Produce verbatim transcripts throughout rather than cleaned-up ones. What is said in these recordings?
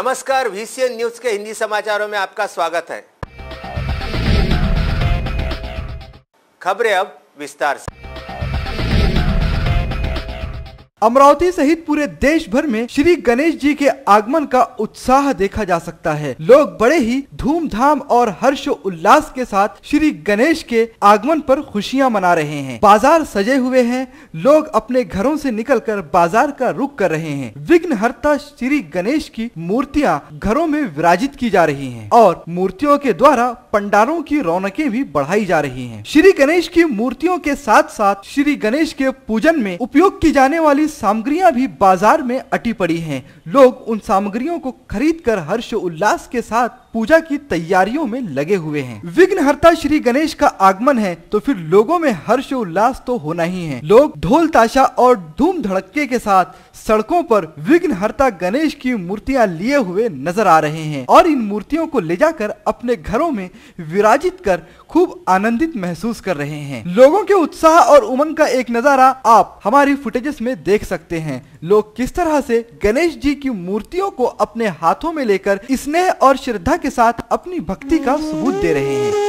नमस्कार, VCN news के हिंदी समाचारों में आपका स्वागत है। खबरें अब विस्तार से। अमरावती सहित पूरे देश भर में श्री गणेश जी के आगमन का उत्साह देखा जा सकता है। लोग बड़े ही धूमधाम और हर्षोल्लास के साथ श्री गणेश के आगमन पर खुशियां मना रहे हैं। बाजार सजे हुए हैं, लोग अपने घरों से निकलकर बाजार का रुख कर रहे हैं। विघ्नहर्ता श्री गणेश की मूर्तियां घरों में विराजित की जा रही हैं और मूर्तियों के द्वारा पंडालों की रौनकें भी बढ़ाई जा रही हैं। श्री गणेश की मूर्तियों के साथ साथ श्री गणेश के पूजन में उपयोग की जाने वाली सामग्रियां भी बाजार में अटी पड़ी हैं। लोग उन सामग्रियों को खरीदकर हर्षोल्लास के साथ पूजा की तैयारियों में लगे हुए हैं। विघ्नहर्ता श्री गणेश का आगमन है तो फिर लोगों में हर्षोल्लास तो होना ही है। लोग ढोल ताशा और धूम धड़के के साथ सड़कों पर विघ्नहर्ता गणेश की मूर्तियां लिए हुए नजर आ रहे हैं और इन मूर्तियों को ले जाकर अपने घरों में विराजित कर खूब आनंदित महसूस कर रहे हैं। लोगों के उत्साह और उमंग का एक नजारा आप हमारी फुटेजेस में देख सकते हैं। लोग किस तरह से गणेश जी की मूर्तियों को अपने हाथों में लेकर स्नेह और श्रद्धा के साथ अपनी भक्ति का सबूत दे रहे हैं।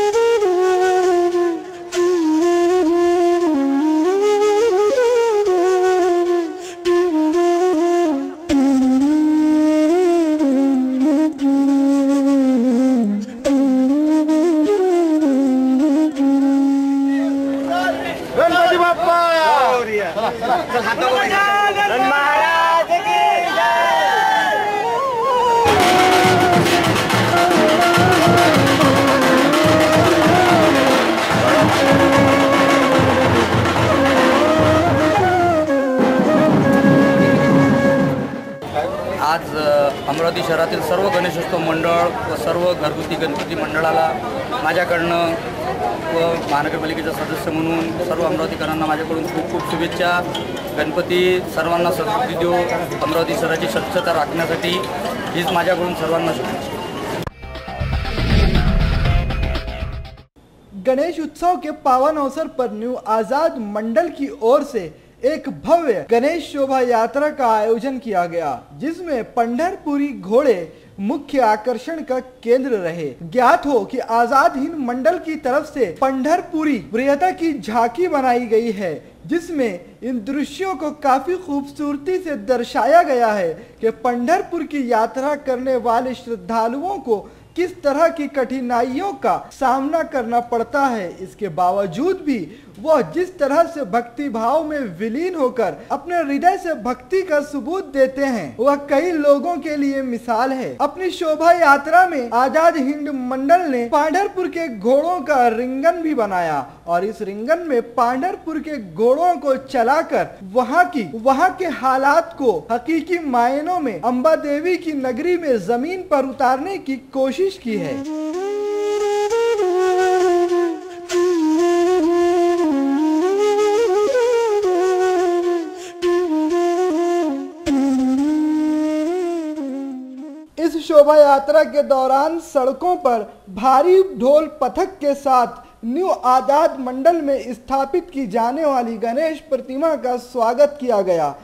आज अमरावती शहरातील सर्व गणेशोत्सव मंडळ व सर्व घरगुती गणपती मंडळाला माझ्याकडनं व महानगरपालिकेचा सदस्य म्हणून सर्व अमरावतीकरांना माझ्याकडून खूप खूप शुभेच्छा। गणपती सर्वांना सद्बुद्धी देऊ। अमरावती शहराची स्वच्छता राखण्यासाठी हीच माझ्याकडून सर्वांना शुभेच्छा। गणेश उत्सव के पावन अवसर पर न्यू आजाद मंडल की ओर से एक भव्य गणेश शोभा यात्रा का आयोजन किया गया, जिसमें पंढरपुरी घोड़े मुख्य आकर्षण का केंद्र रहे। ज्ञात हो कि आजाद हिंद मंडल की तरफ से पंढरपुरी प्रियता की झांकी बनाई गई है, जिसमें इन दृश्यों को काफी खूबसूरती से दर्शाया गया है कि पंढरपुर की यात्रा करने वाले श्रद्धालुओं को किस तरह की कठिनाइयों का सामना करना पड़ता है। इसके बावजूद भी वह जिस तरह से भक्ति भाव में विलीन होकर अपने हृदय से भक्ति का सबूत देते हैं, वह कई लोगों के लिए मिसाल है। अपनी शोभा यात्रा में आजाद हिंद मंडल ने पंढरपुर के घोड़ों का रिंगन भी बनाया और इस रिंगन में पंढरपुर के घोड़ों को चलाकर वहाँ की वहाँ के हालात को हकीकी मायनों में अम्बा देवी की नगरी में जमीन पर उतारने की कोशिश की है। इस शोभा यात्रा के दौरान सड़कों पर भारी ढोल पथक के साथ न्यू आजाद मंडल में स्थापित की जाने वाली गणेश प्रतिमा का स्वागत किया गया।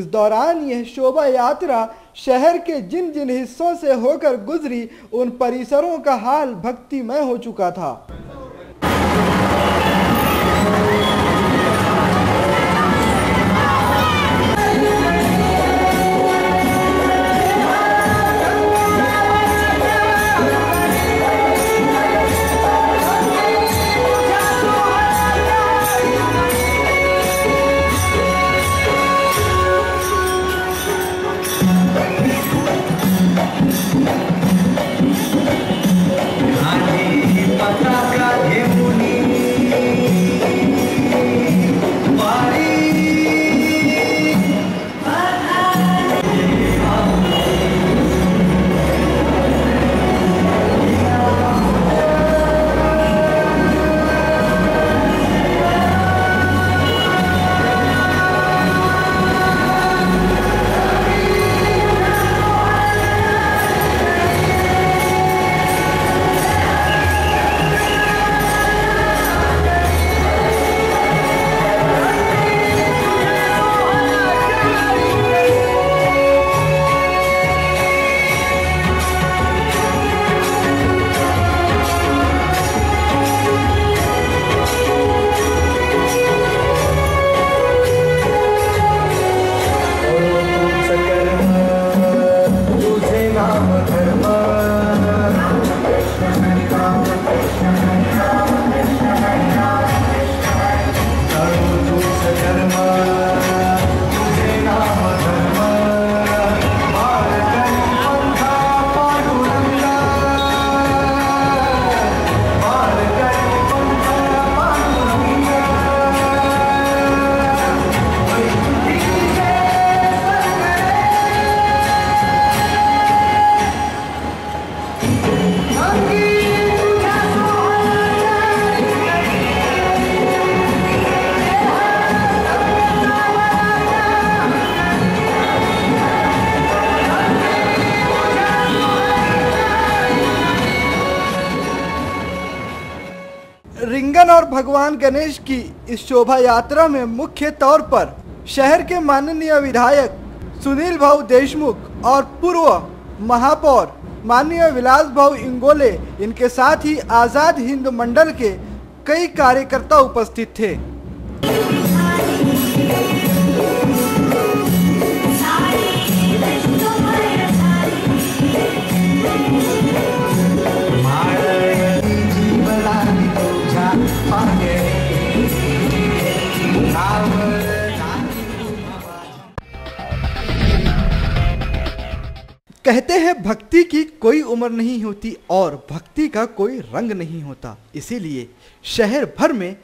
इस दौरान यह शोभा यात्रा शहर के जिन जिन हिस्सों से होकर गुजरी उन परिसरों का हाल भक्तिमय हो चुका था। भगवान गणेश की इस शोभा यात्रा में मुख्य तौर पर शहर के माननीय विधायक सुनील भाऊ देशमुख और पूर्व महापौर माननीय विलास भाऊ इंगोले, इनके साथ ही आज़ाद हिंद मंडल के कई कार्यकर्ता उपस्थित थे। कहते हैं भक्ति की कोई उम्र नहीं होती और भक्ति का कोई रंग नहीं होता, इसीलिए शहर भर में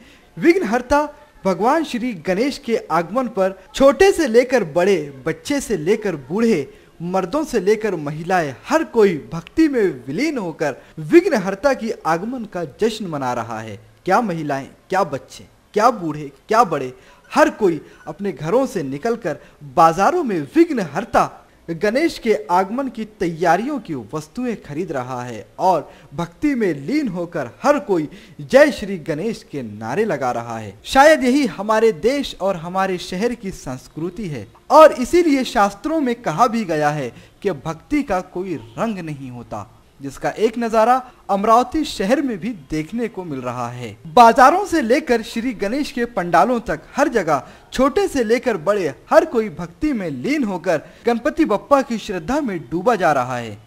विघ्नहर्ता भगवान श्री गणेश के आगमन पर छोटे से लेकर बड़े, बच्चे से लेकर बूढ़े, मर्दों से लेकर महिलाएं, हर कोई भक्ति में विलीन होकर विघ्नहर्ता की आगमन का जश्न मना रहा है। क्या महिलाएं, क्या बच्चे, क्या बूढ़े, क्या बड़े, हर कोई अपने घरों से निकलकर बाजारों में विघ्नहर्ता गणेश के आगमन की तैयारियों की वस्तुएं खरीद रहा है और भक्ति में लीन होकर हर कोई जय श्री गणेश के नारे लगा रहा है। शायद यही हमारे देश और हमारे शहर की संस्कृति है और इसीलिए शास्त्रों में कहा भी गया है कि भक्ति का कोई रंग नहीं होता, जिसका एक नज़ारा अमरावती शहर में भी देखने को मिल रहा है। बाजारों से लेकर श्री गणेश के पंडालों तक हर जगह छोटे से लेकर बड़े हर कोई भक्ति में लीन होकर गणपति बप्पा की श्रद्धा में डूबा जा रहा है।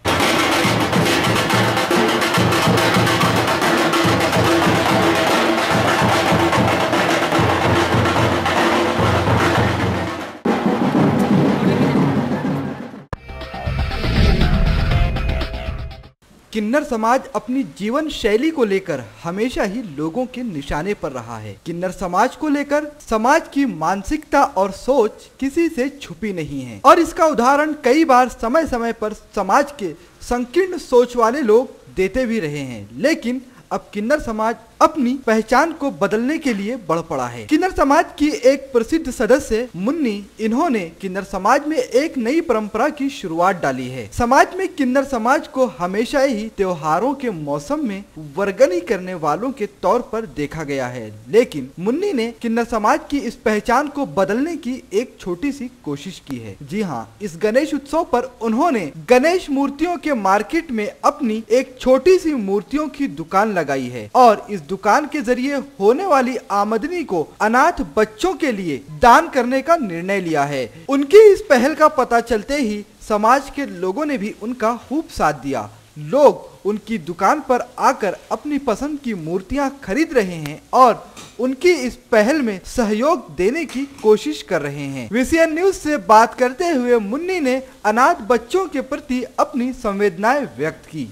किन्नर समाज अपनी जीवन शैली को लेकर हमेशा ही लोगों के निशाने पर रहा है। किन्नर समाज को लेकर समाज की मानसिकता और सोच किसी से छुपी नहीं है और इसका उदाहरण कई बार समय समय पर समाज के संकीर्ण सोच वाले लोग देते भी रहे हैं। लेकिन अब किन्नर समाज अपनी पहचान को बदलने के लिए बढ़ पड़ा है। किन्नर समाज की एक प्रसिद्ध सदस्य मुन्नी, इन्होंने किन्नर समाज में एक नई परंपरा की शुरुआत डाली है। समाज में किन्नर समाज को हमेशा ही त्योहारों के मौसम में वर्गनी करने वालों के तौर पर देखा गया है, लेकिन मुन्नी ने किन्नर समाज की इस पहचान को बदलने की एक छोटी सी कोशिश की है। जी हाँ, इस गणेश उत्सव पर उन्होंने गणेश मूर्तियों के मार्केट में अपनी एक छोटी सी मूर्तियों की दुकान लगाई है और इस दुकान के जरिए होने वाली आमदनी को अनाथ बच्चों के लिए दान करने का निर्णय लिया है। उनकी इस पहल का पता चलते ही समाज के लोगों ने भी उनका खूब साथ दिया। लोग उनकी दुकान पर आकर अपनी पसंद की मूर्तियां खरीद रहे हैं और उनकी इस पहल में सहयोग देने की कोशिश कर रहे हैं। वीसीएन न्यूज से बात करते हुए मुन्नी ने अनाथ बच्चों के प्रति अपनी संवेदनाएं व्यक्त की।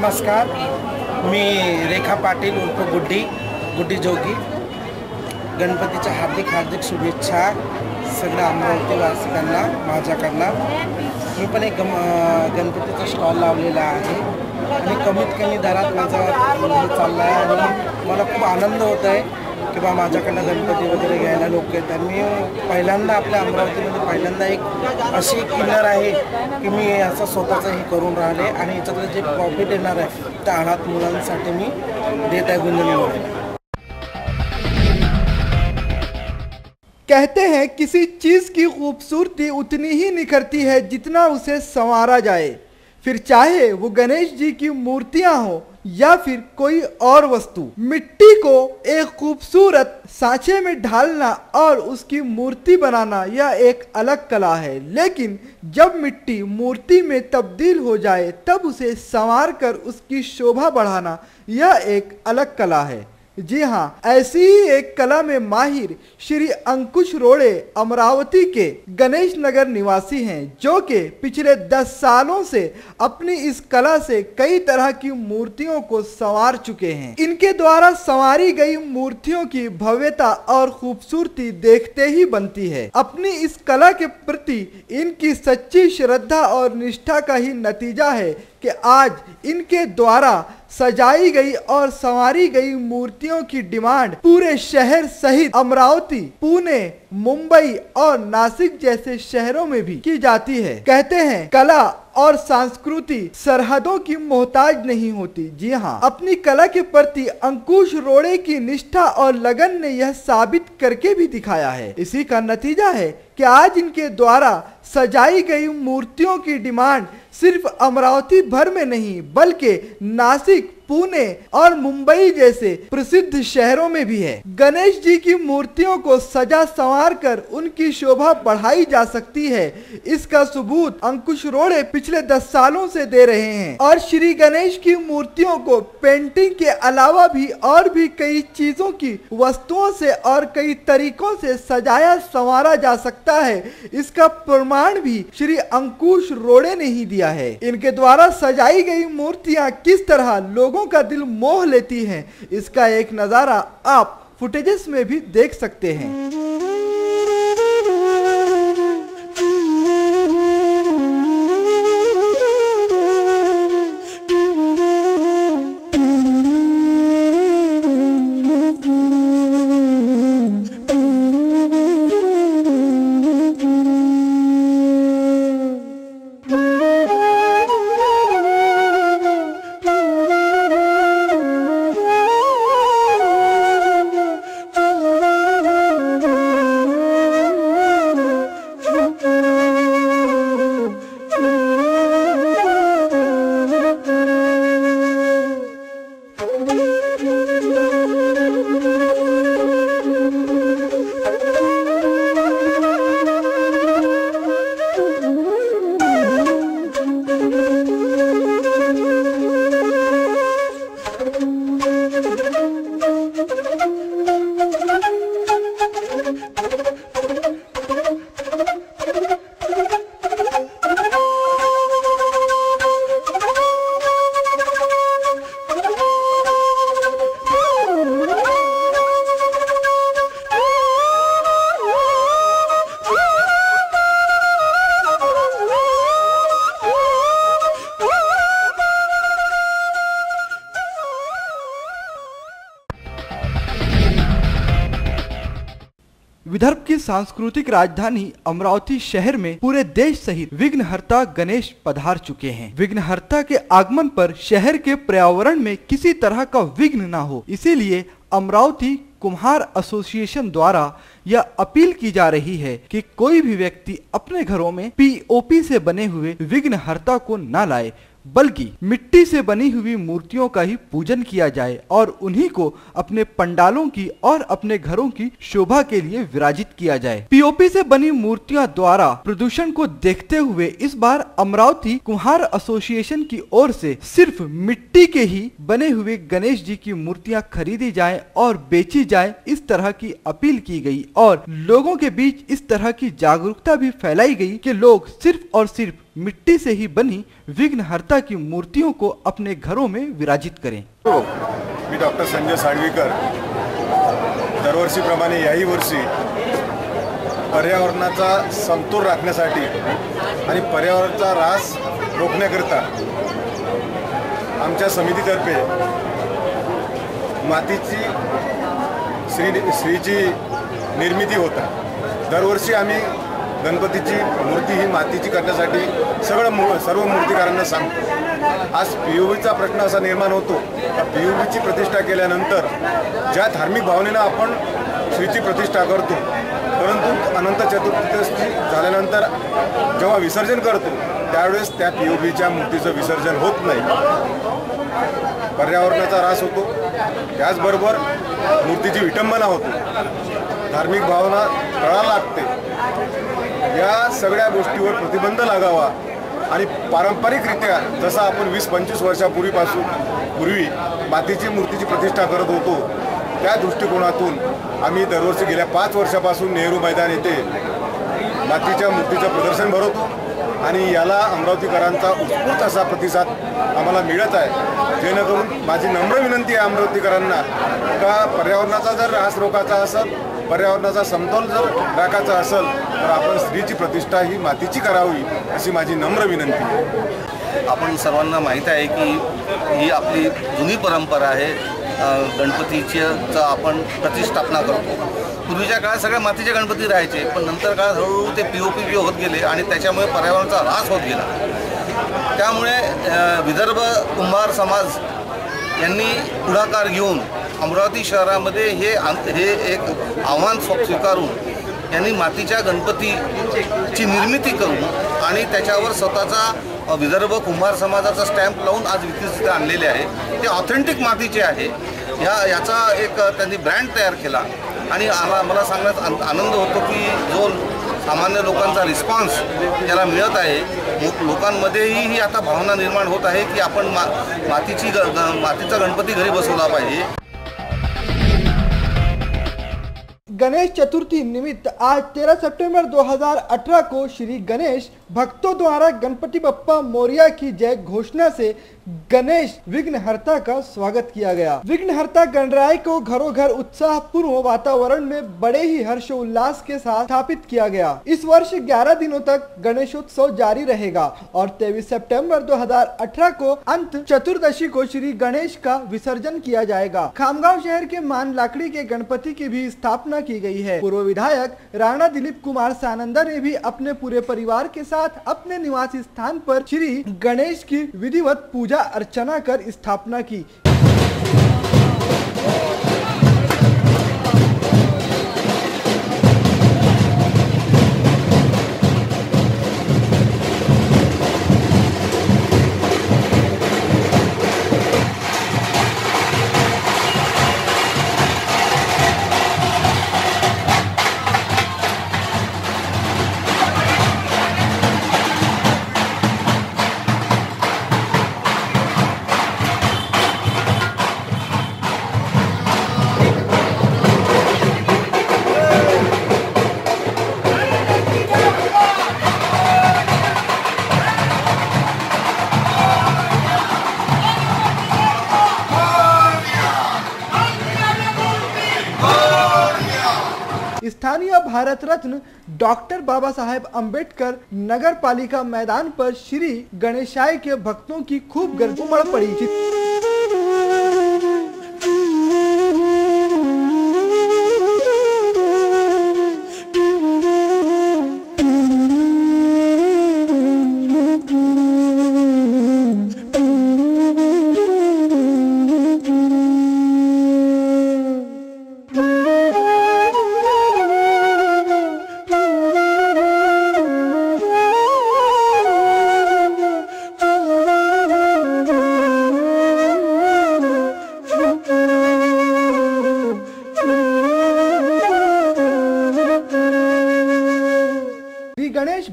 नमस्कार, मैं रेखा पाटिल उर्फ गुड्डी गुड्डी जोगी, गणपतीच्या हार्दिक हार्दिक शुभेच्छा सगळ्या अमरावतीवासियांना माझ्याकडून। मी पण एक गणपतीचा स्टॉल लावलेला आहे आणि कमीत कमी दरात माझा चालला आहे आणि मला खूप आनंद होत आहे की बा माझ्याकडनं गणपती वगैरे घ्यायला लोक येत आहेत। मी पहिल्यांदा आपल्या अमरावतीमध्ये पहिल्यांदा एक अशी किल्लर आहे की मी असं स्वतःचं हे करून राहिले आणि याच्यातलं जे प्रॉफिट येणार आहे त्या अनाथ मुलांसाठी मी देत आहे गुंजवणीमध्ये। कहते हैं किसी चीज़ की खूबसूरती उतनी ही निखरती है जितना उसे संवारा जाए, फिर चाहे वो गणेश जी की मूर्तियां हो या फिर कोई और वस्तु। मिट्टी को एक खूबसूरत सांचे में ढालना और उसकी मूर्ति बनाना यह एक अलग कला है, लेकिन जब मिट्टी मूर्ति में तब्दील हो जाए तब उसे संवार कर उसकी शोभा बढ़ाना यह एक अलग कला है। जी हाँ, ऐसी ही एक कला में माहिर श्री अंकुश रोड़े अमरावती के गणेश नगर निवासी हैं, जो कि पिछले दस सालों से अपनी इस कला से कई तरह की मूर्तियों को संवार चुके हैं। इनके द्वारा संवारी गई मूर्तियों की भव्यता और खूबसूरती देखते ही बनती है। अपनी इस कला के प्रति इनकी सच्ची श्रद्धा और निष्ठा का ही नतीजा है कि आज इनके द्वारा सजाई गई और संवारी गई मूर्तियों की डिमांड पूरे शहर सहित अमरावती, पुणे, मुंबई और नासिक जैसे शहरों में भी की जाती है। कहते हैं कला और संस्कृति सरहदों की मोहताज नहीं होती। जी हाँ, अपनी कला के प्रति अंकुश रोड़े की निष्ठा और लगन ने यह साबित करके भी दिखाया है। इसी का नतीजा है कि आज इनके द्वारा सजाई गई मूर्तियों की डिमांड सिर्फ अमरावती भर में नहीं बल्कि नासिक, पुणे और मुंबई जैसे प्रसिद्ध शहरों में भी है। गणेश जी की मूर्तियों को सजा संवार कर उनकी शोभा बढ़ाई जा सकती है, इसका सबूत अंकुश रोड़े पिछले दस सालों से दे रहे हैं और श्री गणेश की मूर्तियों को पेंटिंग के अलावा भी और भी कई चीजों की वस्तुओं से और कई तरीकों से सजाया संवारा जा सकता है। इसका प्रमाण भी श्री अंकुश रोड़े ने ही दिया है। इनके द्वारा सजाई गई मूर्तियाँ किस तरह लोगों का दिल मोह लेती है, इसका एक नजारा आप फुटेजेस में भी देख सकते हैं। विदर्भ की सांस्कृतिक राजधानी अमरावती शहर में पूरे देश सहित विघ्नहर्ता गणेश पधार चुके हैं। विघ्नहर्ता के आगमन पर शहर के पर्यावरण में किसी तरह का विघ्न ना हो, इसीलिए अमरावती कुम्हार एसोसिएशन द्वारा यह अपील की जा रही है कि कोई भी व्यक्ति अपने घरों में पीओपी से बने हुए विघ्नहर्ता को ना लाए, बल्कि मिट्टी से बनी हुई मूर्तियों का ही पूजन किया जाए और उन्हीं को अपने पंडालों की और अपने घरों की शोभा के लिए विराजित किया जाए। पीओपी से बनी मूर्तियों द्वारा प्रदूषण को देखते हुए इस बार अमरावती कुम्हार एसोसिएशन की ओर से सिर्फ मिट्टी के ही बने हुए गणेश जी की मूर्तियां खरीदी जाए और बेची जाए, इस तरह की अपील की गई और लोगों के बीच इस तरह की जागरूकता भी फैलाई गई कि लोग सिर्फ और सिर्फ मिट्टी से ही बनी विघ्नहर्ता की मूर्तियों को अपने घरों में विराजित करें। तो मी डॉक्टर संजय साळवीकर दरवर्षीप्रमाणे याही वर्षी पर्यावरणाचा समतोल राखण्यासाठी आणि पर्यावरणाचा ऱ्हास रोखण्याकरता आमच्या समितीतर्फे मातीची श्री श्रीची निर्मिती होता। दरवर्षी आम्ही गणपतीची मूर्ती ही मातीची करण्यासाठी सगळं सर्व मूर्तिकारांना सांगतो। आज पीओपीचा प्रश्न असा निर्माण होतो, पीओपीची प्रतिष्ठा केल्यानंतर ज्या धार्मिक भावनेने आपण श्रीची प्रतिष्ठा करतो, परंतु अनंत चतुर्दशी झाल्यानंतर जेव्हा विसर्जन करतो त्यावेळेस त्या पीओपीच्या मूर्तीचं विसर्जन होत नाही, पर्यावरणाचा ऱ्हास होतो, त्याचबरोबर मूर्तीची विटंबना होते, धार्मिक भावना कळा लागते। या सगळ्या गोष्टीवर प्रतिबंध लागावा आणि पारंपरिकरित्या जसं आपण वीस पंचवीस वर्षापूर्वीपासून पूर्वी मातीची मूर्तीची प्रतिष्ठा करत होतो, त्या दृष्टिकोनातून आम्ही दरवर्षी गेल्या पाच वर्षापासून नेहरू मैदान येथे मातीच्या मूर्तीचं प्रदर्शन भरवतो आणि याला अमरावतीकरांचा उत्स्फूर्त असा प्रतिसाद आम्हाला मिळत आहे। जेणेकरून माझी नम्र विनंती आहे अमरावतीकरांना का पर्यावरणाचा जर ऱ्हास रोखायचा असेल, पर्यावरणाचा समतोल जर राखायचा असेल तर आपण स्त्रीची प्रतिष्ठा ही मातीची करावी, अशी माझी नम्र विनंती आहे। आपण सर्वांना माहित आहे की ही आपली जुनी परंपरा आहे, गणपतीचं आपण प्रतिष्ठापना करतो। पूर्वीच्या काळात सगळ्या मातीचे गणपती राहायचे, पण नंतर काळात हळूहळू ते पीओपी पी होत गेले आणि त्याच्यामुळे पर्यावरणाचा ऱ्हास होत गेला। त्यामुळे विदर्भ कुंभार समाज यांनी पुढाकार घेऊन अमरावती शहरामध्ये हे हे एक आव्हान स्वीकारून यांनी मातीच्या गणपतीची निर्मिती करून आणि त्याच्यावर स्वतःचा विदर्भ कुंभार समाजाचा स्टॅम्प लावून आज विक्रीसाठी आणलेले आहे। ते ऑथेंटिक मातीचे आहे, या याचा एक त्यांनी ब्रँड तयार केला आणि आम्हाला मला सांगण्यात आनंद होतो की जो सामान्य लोकांचा रिस्पॉन्स त्याला मिळत आहे, लोकांमध्येही ही आता भावना निर्माण होत आहे की आपण मा मातीची मातीचा गणपती घरी बसवला पाहिजे। गणेश चतुर्थी निमित्त आज तेरह सितंबर दो हज़ार अठारह को श्री गणेश भक्तों द्वारा गणपति बप्पा मोरिया की जय घोषणा से गणेश विघ्नहर्ता का स्वागत किया गया। विघ्नहर्ता गणराय को घरों घर उत्साह पूर्व वातावरण में बड़े ही हर्षोल्लास के साथ स्थापित किया गया। इस वर्ष ग्यारह दिनों तक गणेशोत्सव जारी रहेगा और तेईस सितंबर दो हज़ार अठारह को अंत चतुर्दशी को श्री गणेश का विसर्जन किया जाएगा। खामगांव शहर के मान लाकड़ी के गणपति की भी स्थापना की गयी है। पूर्व विधायक राणा दिलीप कुमार सानंदा ने भी अपने पूरे परिवार के साथ अपने निवासी स्थान पर श्री गणेश की विधिवत पूजा अर्चना कर स्थापना की। स्थानीय भारत रत्न डॉक्टर बाबा साहेब अम्बेडकर नगर पालिका मैदान पर श्री गणेशाय के भक्तों की खूब गर्दी उमड़ पड़ी।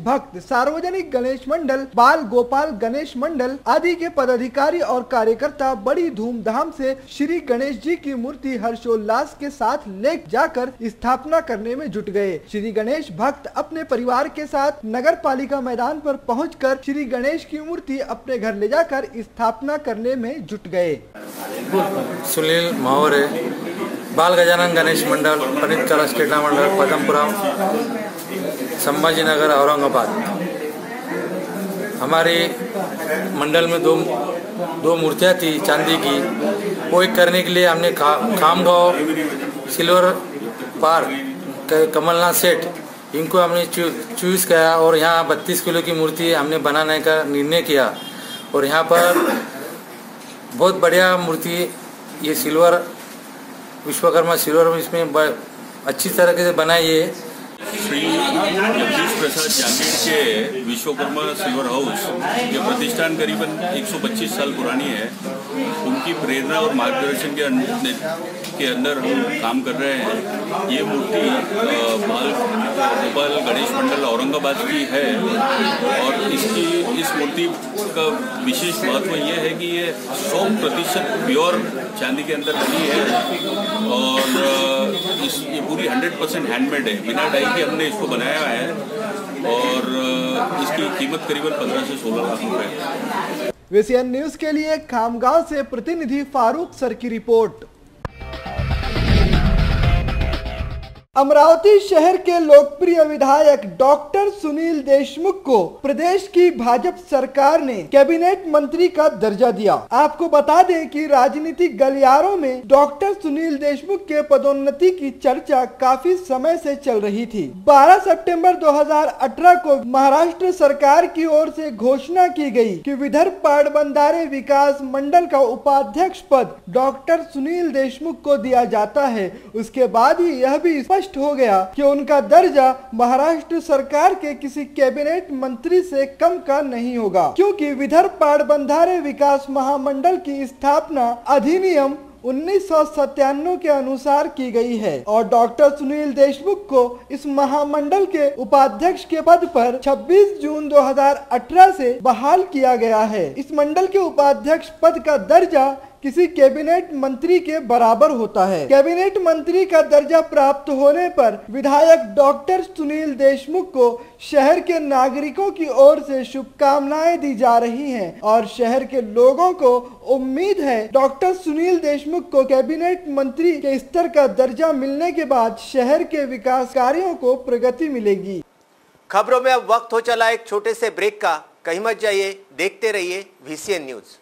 भक्त, सार्वजनिक गणेश मंडल, बाल गोपाल गणेश मंडल आदि के पदाधिकारी और कार्यकर्ता बड़ी धूमधाम से श्री गणेश जी की मूर्ति हर्षोल्लास के साथ ले जाकर स्थापना करने में जुट गए। श्री गणेश भक्त अपने परिवार के साथ नगर पालिका मैदान पर पहुंचकर श्री गणेश की मूर्ति अपने घर ले जाकर स्थापना करने में जुट गए। सुनील भावरे, बाल गजानन गणेश मंडल, पंडित चरस क्रीडा मंडल, पदमपुरा, संभाजी नगर, औरंगाबाद। हमारे मंडल में दो दो मूर्तियाँ थी चांदी की, वो एक करने के लिए हमने खा, खामगांव सिल्वर पार्क कमलनाथ सेठ इनको हमने चू, चूज किया और यहाँ बत्तीस किलो की मूर्ति हमने बनाने का निर्णय किया और यहाँ पर बहुत बढ़िया मूर्ति ये सिल्वर विश्वकर्मा सिल्वर इसमें ब, अच्छी तरीके से बनाई है। श्री जगदीश प्रसाद जागीर के विश्वकर्मा सिल्वर हाउस ये प्रतिष्ठान करीबन एक सौ पच्चीस साल पुरानी है। उनकी प्रेरणा और मार्गदर्शन के अंदर के अंदर हम काम कर रहे हैं। ये मूर्ति बाल गोपाल गणेश मंडल औरंगाबाद की है और इसकी इस मूर्ति का विशेष महत्व ये है कि ये सौ प्रतिशत प्योर चांदी के अंदर बनी है और इस ये पूरी हंड्रेड परसेंट हैंडमेड है, बिना डाई के हमने इसको बनाया है और इसकी कीमत करीबन पंद्रह से सोलह लाख रुपए है। वीसीएन न्यूज के लिए खामगांव से प्रतिनिधि फारूक सर की रिपोर्ट। अमरावती शहर के लोकप्रिय विधायक डॉक्टर सुनील देशमुख को प्रदेश की भाजपा सरकार ने कैबिनेट मंत्री का दर्जा दिया। आपको बता दें कि राजनीतिक गलियारों में डॉक्टर सुनील देशमुख के पदोन्नति की चर्चा काफी समय से चल रही थी। बारह सितंबर दो हज़ार अठारह को महाराष्ट्र सरकार की ओर से घोषणा की गई कि विदर्भ पाटबंधारे विकास मंडल का उपाध्यक्ष पद डॉक्टर सुनील देशमुख को दिया जाता है। उसके बाद ही यह भी हो गया कि उनका दर्जा महाराष्ट्र सरकार के किसी कैबिनेट मंत्री से कम का नहीं होगा, क्योंकि विदर्भ पाटबंधारे विकास महामंडल की स्थापना अधिनियम उन्नीस सौ सत्तानवे के अनुसार की गई है और डॉक्टर सुनील देशमुख को इस महामंडल के उपाध्यक्ष के पद पर छब्बीस जून दो हज़ार अठारह से बहाल किया गया है। इस मंडल के उपाध्यक्ष पद का दर्जा किसी कैबिनेट मंत्री के बराबर होता है। कैबिनेट मंत्री का दर्जा प्राप्त होने पर विधायक डॉक्टर सुनील देशमुख को शहर के नागरिकों की ओर से शुभकामनाएं दी जा रही हैं और शहर के लोगों को उम्मीद है डॉक्टर सुनील देशमुख को कैबिनेट मंत्री के स्तर का दर्जा मिलने के बाद शहर के विकास कार्यों को प्रगति मिलेगी। खबरों में अब वक्त हो चला एक छोटे से ब्रेक का, कहीं मत जाइए, देखते रहिए वीसीएन न्यूज।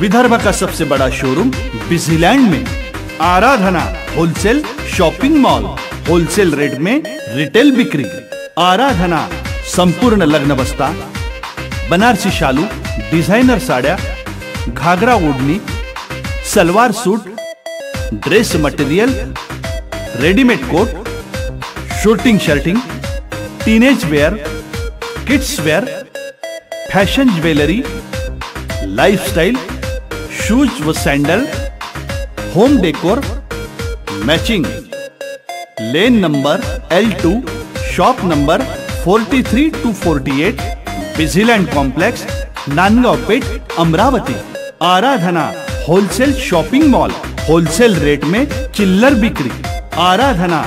विदर्भ का सबसे बड़ा शोरूम बिजीलैंड में Aradhana wholesale shopping mall, wholesale rate में रिटेल बिक्री। आराधना संपूर्ण लग्न बस्ता, बनारसी शालू, डिजाइनर साड़िया, घाघरा ओढ़नी, salwar suit, dress material, readymade coat, shooting shirting, teenage wear, kids wear, fashion jewellery, lifestyle, shoes व sandal, home decor, matching. Lane number L two, shop number forty three two forty eight, Busyland complex, Nandgaon Peth, Amravati. Aradhana wholesale shopping mall, wholesale rate में चिल्लर बिक्री। आराधना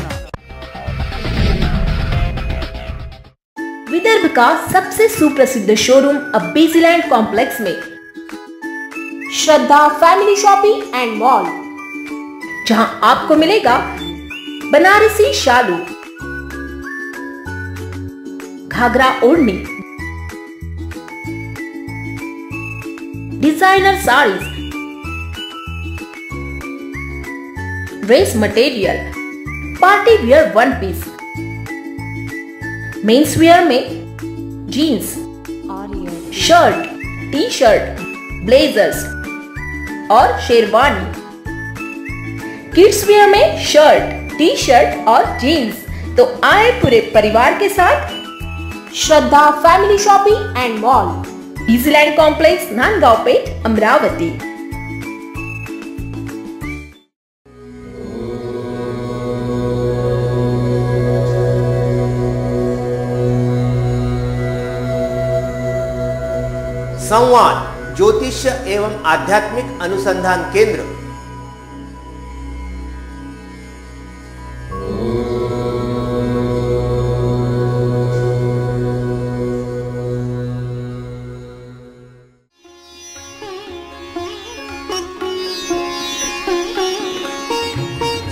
विदर्भ का सबसे सुप्रसिद्ध showroom अब Busyland complex में Shraddha family shopping and mall. जहां आपको मिलेगा बनारसी शालू, घाघरा ओढ़नी, designer saris, dress material, party wear one piece, mains wear में jeans, shirt, T shirt, blazers और शेरवानी, किड्स वियर में शर्ट, टी शर्ट और जीन्स। तो आए पूरे परिवार के साथ Shraddha family shopping and mall, Easyland complex, Nandgaon Peth, Amravati. संवाद ज्योतिष एवं आध्यात्मिक अनुसंधान केंद्र।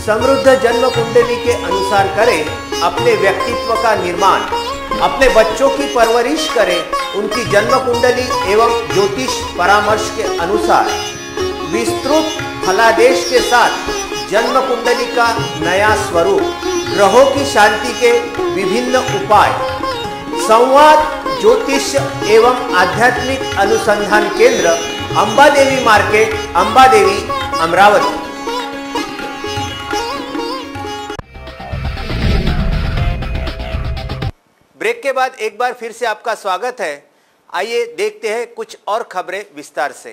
समृद्ध जन्म कुंडली के अनुसार करें अपने व्यक्तित्व का निर्माण, अपने बच्चों की परवरिश करें उनकी जन्म कुंडली एवं ज्योतिष परामर्श के अनुसार। विस्तृत फलादेश के साथ जन्म कुंडली का नया स्वरूप, ग्रहों की शांति के विभिन्न उपाय। संवाद ज्योतिष एवं आध्यात्मिक अनुसंधान केंद्र, अंबादेवी मार्केट, अंबादेवी, अमरावती। ब्रेक के बाद एक बार फिर से आपका स्वागत है। आइए देखते हैं कुछ और खबरें विस्तार से।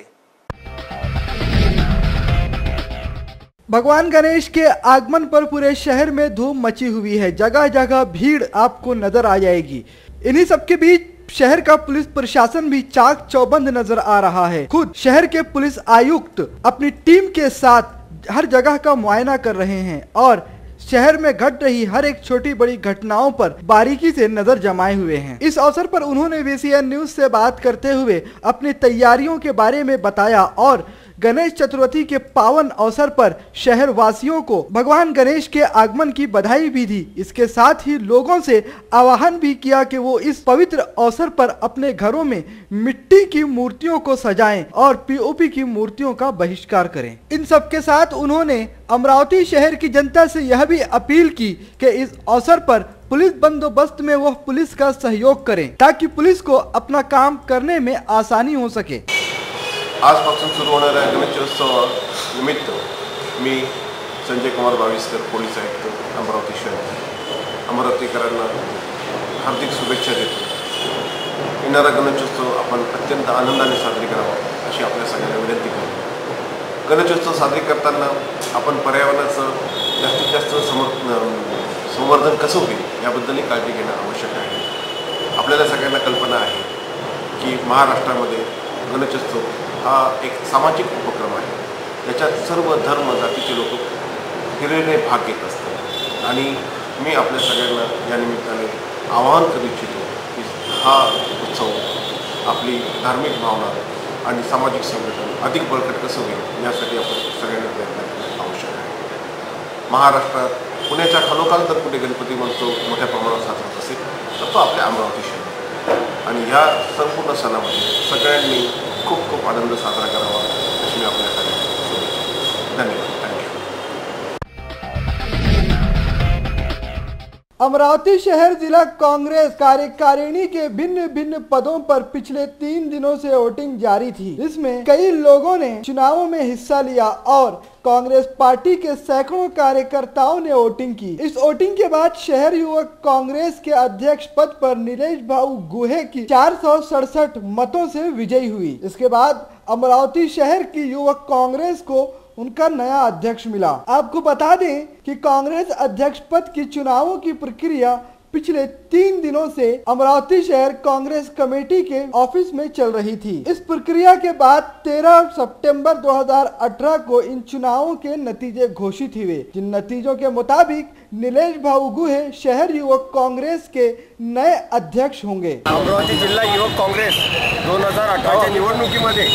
भगवान गणेश के आगमन पर पूरे शहर में धूम मची हुई है, जगह जगह भीड़ आपको नजर आ जाएगी। इन्हीं सबके बीच शहर का पुलिस प्रशासन भी चाक चौबंद नजर आ रहा है। खुद शहर के पुलिस आयुक्त अपनी टीम के साथ हर जगह का मुआयना कर रहे हैं और शहर में घट रही हर एक छोटी बड़ी घटनाओं पर बारीकी से नजर जमाए हुए हैं। इस अवसर पर उन्होंने वीसीएन न्यूज से बात करते हुए अपनी तैयारियों के बारे में बताया और गणेश चतुर्थी के पावन अवसर पर शहर वासियों को भगवान गणेश के आगमन की बधाई भी दी। इसके साथ ही लोगों से आह्वान भी किया कि वो इस पवित्र अवसर पर अपने घरों में मिट्टी की मूर्तियों को सजाएं और पीओपी की मूर्तियों का बहिष्कार करें। इन सब के साथ उन्होंने अमरावती शहर की जनता से यह भी अपील की कि इस अवसर पर पुलिस बंदोबस्त में वह पुलिस का सहयोग करें ताकि पुलिस को अपना काम करने में आसानी हो सके। आजपासून सुरू होणाऱ्या गणेशोत्सवानिमित्त मी संजयकुमार भाविस्कर, पोलीस आयुक्त, अमरावती शहर, अमरावतीकरांना हार्दिक शुभेच्छा देतो। येणारा गणेशोत्सव आपण अत्यंत आनंदाने साजरी करावा अशी आपल्या सगळ्यांना विनंती करतो। गणेशोत्सव साजरी करताना आपण पर्यावरणाचं जास्तीत जास्त समर्थ संवर्धन कसं होईल याबद्दलही काळजी घेणं आवश्यक आहे। आपल्याला सगळ्यांना कल्पना आहे की महाराष्ट्रामध्ये गणेशोत्सव हा एक सामाजिक उपक्रम आहे, त्याच्यात सर्व धर्म जातीचे लोक हिरेने भाग घेत असतात आणि मी आपल्या सगळ्यांना या निमित्ताने आवाहन करू इच्छितो की हा उत्सव आपली धार्मिक भावना आणि सामाजिक संघटन अधिक बळकट कसं होईल यासाठी आपण सगळ्यांनी प्रयत्न करणं आवश्यक आहे। महाराष्ट्रात पुण्याच्या खालोखाल तर कुठे गणपती महोत्सव मोठ्या प्रमाणात साजरा होत असेल तर तो आपल्या अमरावती शहरात, आणि ह्या संपूर्ण सणामध्ये सगळ्यांनी खूप खूप आनंद साजरा करावा अशी मी आपल्याला शुभेच्छा। धन्यवाद। अमरावती शहर जिला कांग्रेस कार्यकारिणी के भिन्न भिन्न पदों पर पिछले तीन दिनों से वोटिंग जारी थी। इसमें कई लोगों ने चुनावों में हिस्सा लिया और कांग्रेस पार्टी के सैकड़ों कार्यकर्ताओं ने वोटिंग की। इस वोटिंग के बाद शहर युवक कांग्रेस के अध्यक्ष पद पर नीरज भाऊ गुहे की चार सौ सड़सठ मतों से विजयी हुई। इसके बाद अमरावती शहर की युवक कांग्रेस को उनका नया अध्यक्ष मिला। आपको बता दें कि कांग्रेस अध्यक्ष पद की चुनावों की प्रक्रिया पिछले तीन दिनों से अमरावती शहर कांग्रेस कमेटी के ऑफिस में चल रही थी। इस प्रक्रिया के बाद तेरह सितंबर दो हज़ार अठारह को इन चुनावों के नतीजे घोषित हुए, जिन नतीजों के मुताबिक नीलेश भाऊ गुहे शहर युवक कांग्रेस के नए अध्यक्ष होंगे। अमरावती जिल्हा युवक कांग्रेस दोन हजार अठराच्या निवडणुकीमध्ये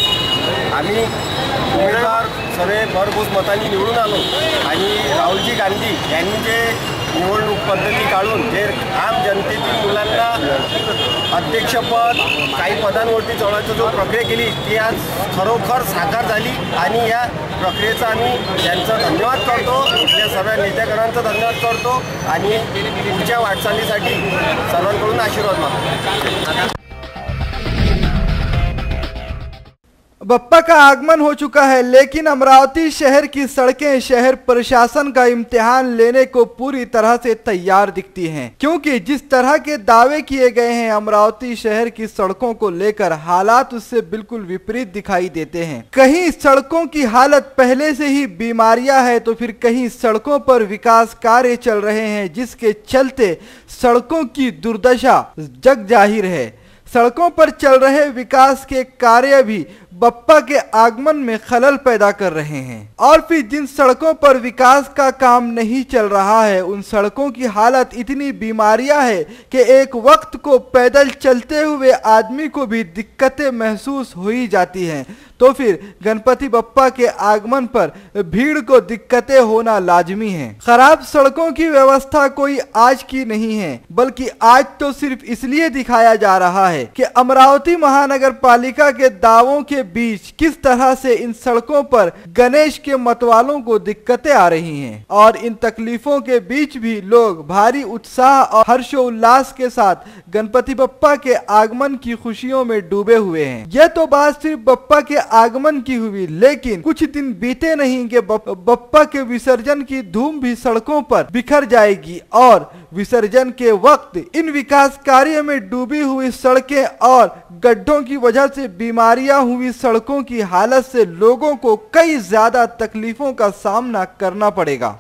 आम्ही उमेदवार सगळे भरघोस मतांनी निवडून आलो। आणि राहुलजी गांधी यांनी जे निवडणूक पद्धती काढून जे आम जनतेतील मुलांना अध्यक्षपद काही पदांवरती चढवण्याची जो प्रक्रिया केली ती आज खरोखर साकार झाली आणि या प्रक्रियेचा आम्ही त्यांचा धन्यवाद करतो, आपल्या सर्व नेतेगणांचा धन्यवाद करतो आणि पुढच्या वाटचालीसाठी सर्वांकडून आशीर्वाद मागतो। बप्पा का आगमन हो चुका है, लेकिन अमरावती शहर की सड़कें शहर प्रशासन का इम्तिहान लेने को पूरी तरह से तैयार दिखती हैं, क्योंकि जिस तरह के दावे किए गए हैं अमरावती शहर की सड़कों को लेकर हालात उससे बिल्कुल विपरीत दिखाई देते हैं। कहीं सड़कों की हालत पहले से ही बीमारियां है तो फिर कहीं सड़कों पर विकास कार्य चल रहे हैं जिसके चलते सड़कों की दुर्दशा जग जाहिर है। सड़कों पर चल रहे विकास के कार्य भी बप्पा के आगमन में खलल पैदा कर रहे हैं और फिर जिन सड़कों पर विकास का काम नहीं चल रहा है उन सड़कों की हालत इतनी बीमारियां है कि एक वक्त को पैदल चलते हुए आदमी को भी दिक्कतें महसूस हो ही जाती हैं, तो फिर गणपति बप्पा के आगमन पर भीड़ को दिक्कतें होना लाजमी है। खराब सड़कों की व्यवस्था कोई आज की नहीं है, बल्कि आज तो सिर्फ इसलिए दिखाया जा रहा है कि अमरावती महानगर पालिका के दावों के बीच किस तरह से इन सड़कों पर गणेश के मतवालों को दिक्कतें आ रही हैं और इन तकलीफों के बीच भी लोग भारी उत्साह और हर्षोल्लास के साथ गणपति बप्पा के आगमन की खुशियों में डूबे हुए हैं। यह तो बात सिर्फ बप्पा के आगमन की हुई, लेकिन कुछ दिन बीते नहीं कि बप्पा के विसर्जन की धूम भी सड़कों पर बिखर जाएगी और विसर्जन के वक्त इन विकास कार्य में डूबी हुई सड़कें और गड्ढों की वजह से बीमारियां हुई सड़कों की हालत से लोगों को कई ज्यादा तकलीफों का सामना करना पड़ेगा।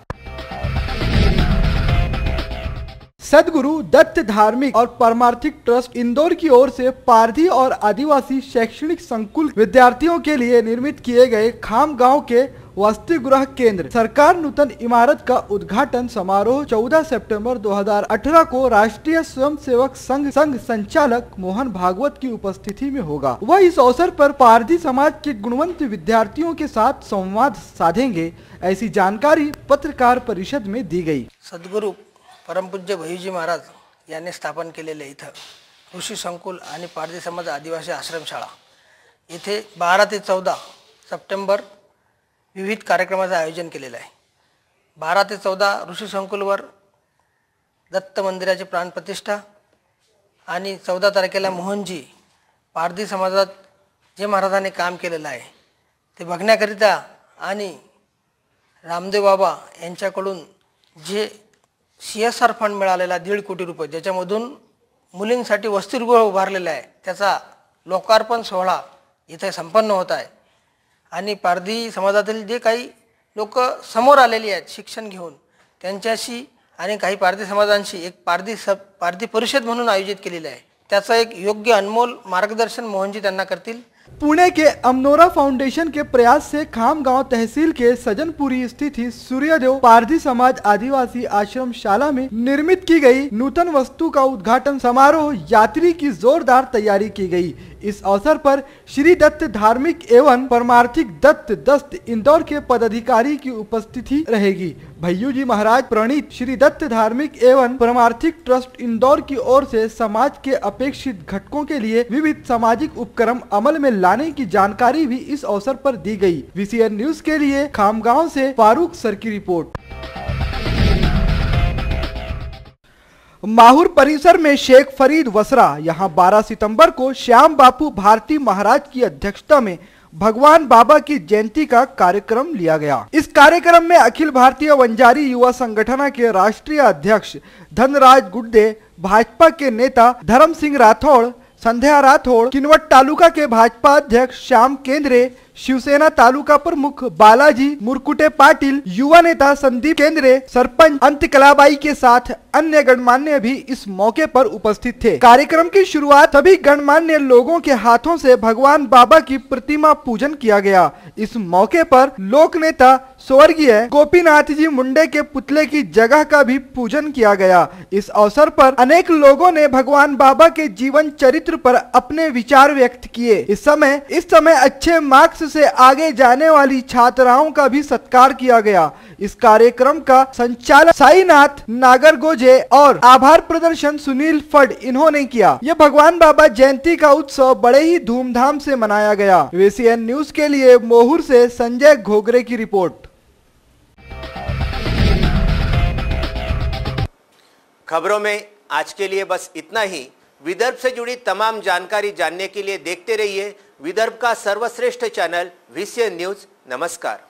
सदगुरु दत्त धार्मिक और परमार्थिक ट्रस्ट इंदौर की ओर से पारधी और आदिवासी शैक्षणिक संकुल विद्यार्थियों के लिए निर्मित किए गए खामगांव के वस्ती गृह केंद्र सरकार नूतन इमारत का उद्घाटन समारोह चौदह सितंबर दो हज़ार अठारह को राष्ट्रीय स्वयंसेवक संघ संघ संचालक मोहन भागवत की उपस्थिति में होगा। वह इस अवसर पर पारधी समाज के गुणवंत विद्यार्थियों के साथ संवाद साधेंगे, ऐसी जानकारी पत्रकार परिषद में दी गयी। सदगुरु परमपूज्य भैयूजी महाराज यांनी स्थापन केलेले इथं ऋषी संकुल आणि पारधी समाज आदिवासी आश्रमशाळा इथे बारा ते चौदा सप्टेंबर विविध कार्यक्रमाचं आयोजन केलेलं आहे। बारा ते चौदा ऋषी संकुलवर दत्त मंदिराची प्राणप्रतिष्ठा आणि चौदा तारखेला मोहनजी पारधी समाजात जे महाराजांनी काम केलेलं आहे ते बघण्याकरिता आणि रामदेव बाबा यांच्याकडून जे सी एस आर फंड मिळालेला दीड कोटी रुपये ज्याच्यामधून मुलींसाठी वसतिगृह उभारलेलं आहे त्याचा लोकार्पण सोहळा इथे संपन्न होत आहे। आणि पारधी समाजातील जे काही लोक समोर आलेली आहेत शिक्षण घेऊन त्यांच्याशी आणि काही पारधी समाजांशी एक पारधी सब पारधी परिषद म्हणून आयोजित केलेली आहे, त्याचा एक योग्य अनमोल मार्गदर्शन मोहनजी त्यांना करतील। पुणे के अमनोरा फाउंडेशन के प्रयास से खामगांव तहसील के सजनपुरी स्थित सूर्यदेव पारधी समाज आदिवासी आश्रमशाला में निर्मित की गई नूतन वस्तु का उद्घाटन समारोह यात्री की जोरदार तैयारी की गई। इस अवसर पर श्री दत्त धार्मिक एवं परमार्थिक दत्त दस्त इंदौर के पदाधिकारी की उपस्थिति रहेगी। भैयूजी महाराज प्रणीत श्री दत्त धार्मिक एवं परमार्थिक ट्रस्ट इंदौर की ओर से समाज के अपेक्षित घटकों के लिए विविध सामाजिक उपक्रम अमल में लाने की जानकारी भी इस अवसर पर दी गई। वीसीएन न्यूज के लिए खामगांव से फारूक सर की रिपोर्ट। माहूर परिसर में शेख फरीद वसरा यहां बारह सितंबर को श्याम बापू भारती महाराज की अध्यक्षता में भगवान बाबा की जयंती का कार्यक्रम लिया गया। इस कार्यक्रम में अखिल भारतीय वंजारी युवा संगठन के राष्ट्रीय अध्यक्ष धनराज गुड्डे, भाजपा के नेता धरम सिंह राठौड़, संध्या राठौड़, किनवट तालुका के भाजपा अध्यक्ष श्याम केंद्रे, शिवसेना तालुका प्रमुख बालाजी मुरकुटे पाटिल, युवा नेता संदीप केंद्रे, सरपंच अंत कलाबाई के साथ अन्य गणमान्य भी इस मौके पर उपस्थित थे। कार्यक्रम की शुरुआत सभी गणमान्य लोगों के हाथों से भगवान बाबा की प्रतिमा पूजन किया गया। इस मौके पर लोक नेता स्वर्गीय गोपीनाथ जी मुंडे के पुतले की जगह का भी पूजन किया गया। इस अवसर पर अनेक लोगों ने भगवान बाबा के जीवन चरित्र क्षेत्र पर अपने विचार व्यक्त किए। इस समय इस समय अच्छे मार्क्स से आगे जाने वाली छात्राओं का भी सत्कार किया गया। इस कार्यक्रम का संचालन साईनाथ नागरगोजे और आभार प्रदर्शन सुनील फड इन्होंने किया। यह भगवान बाबा जयंती का उत्सव बड़े ही धूमधाम से मनाया गया। वीसीएन न्यूज के लिए मोहूर से संजय घोघरे की रिपोर्ट। खबरों में आज के लिए बस इतना ही। विदर्भ से जुड़ी तमाम जानकारी जानने के लिए देखते रहिए विदर्भ का सर्वश्रेष्ठ चैनल वीसीएन न्यूज। नमस्कार।